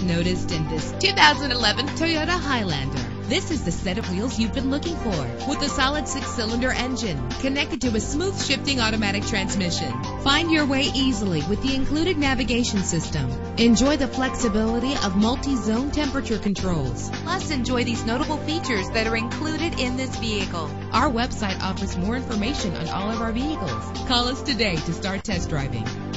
I've noticed in this 2011 Toyota Highlander. This is the set of wheels you've been looking for, with a solid 6-cylinder engine connected to a smooth shifting automatic transmission. Find your way easily with the included navigation system. Enjoy the flexibility of multi-zone temperature controls. Plus, enjoy these notable features that are included in this vehicle. Our website offers more information on all of our vehicles. Call us today to start test driving.